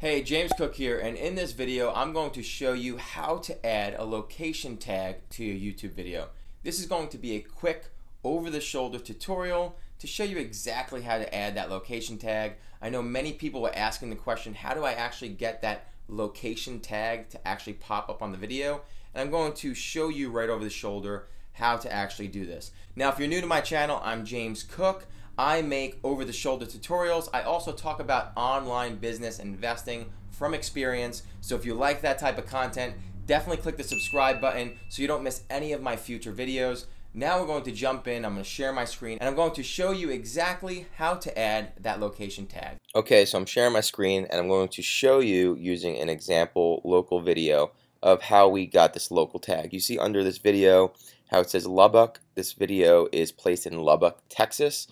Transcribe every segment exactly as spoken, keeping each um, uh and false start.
Hey, James Cook here, and in this video I'm going to show you how to add a location tag to your YouTube video. This is going to be a quick over-the-shoulder tutorial to show you exactly how to add that location tag. I know many people were asking the question, how do I actually get that location tag to actually pop up on the video? And I'm going to show you right over the shoulder how to actually do this. Now, if you're new to my channel, I'm James Cook. I make over-the-shoulder tutorials. I also talk about online business investing from experience. So if you like that type of content, definitely click the subscribe button so you don't miss any of my future videos. Now we're going to jump in. I'm going to share my screen and I'm going to show you exactly how to add that location tag. Okay, so I'm sharing my screen and I'm going to show you using an example local video of how we got this local tag. You see under this video how it says Lubbock. This video is placed in Lubbock, Texas.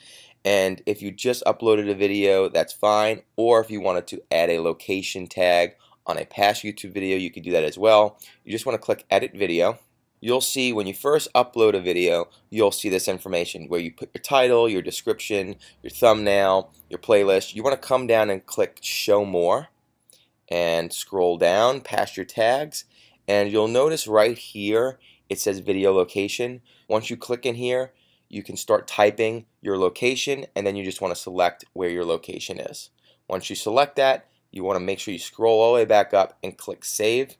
And if you just uploaded a video, that's fine, or if you wanted to add a location tag on a past YouTube video, you could do that as well. You just want to click edit video. You'll see when you first upload a video, you'll see this information where you put your title, your description, your thumbnail, your playlist. You want to come down and click show more and scroll down past your tags, and you'll notice right here it says video location. Once you click in here, you can start typing your location, and then you just want to select where your location is. Once you select that, you want to make sure you scroll all the way back up and click save.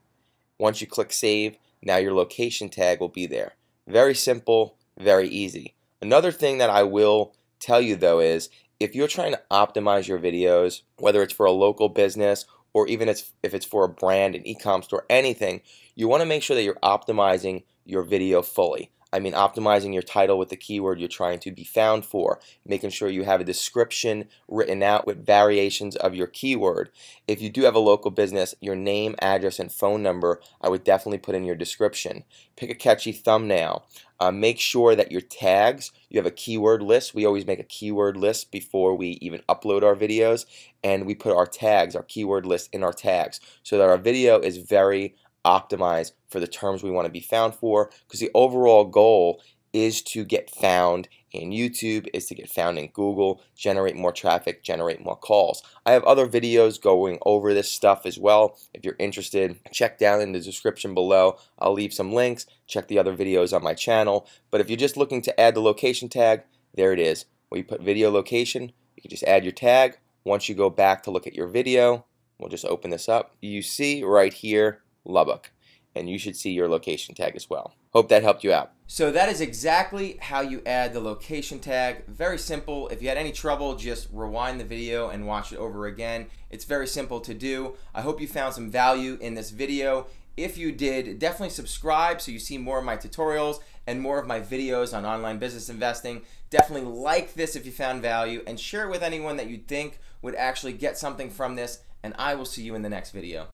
Once you click save, now your location tag will be there. Very simple, very easy. Another thing that I will tell you though is if you're trying to optimize your videos, whether it's for a local business or even if it's for a brand, an e-com store, anything, you want to make sure that you're optimizing your video fully. I mean, optimizing your title with the keyword you're trying to be found for, making sure you have a description written out with variations of your keyword. If you do have a local business, your name, address, and phone number, I would definitely put in your description. Pick a catchy thumbnail. Uh, make sure that your tags, you have a keyword list. We always make a keyword list before we even upload our videos, and we put our tags, our keyword list in our tags, so that our video is very optimized for the terms we want to be found for, because the overall goal is to get found in YouTube, is to get found in Google, generate more traffic, generate more calls. I have other videos going over this stuff as well. If you're interested, check down in the description below. I'll leave some links. Check the other videos on my channel. But if you're just looking to add the location tag, there it is. Where you put video location, you can just add your tag. Once you go back to look at your video, we'll just open this up. You see right here, Lubbock, and you should see your location tag as well. Hope that helped you out. So that is exactly how you add the location tag. Very simple. If you had any trouble, just rewind the video and watch it over again. It's very simple to do. I hope you found some value in this video. If you did, definitely subscribe so you see more of my tutorials and more of my videos on online business investing. Definitely like this if you found value, and share it with anyone that you think would actually get something from this, and I will see you in the next video.